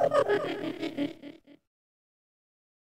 Yes.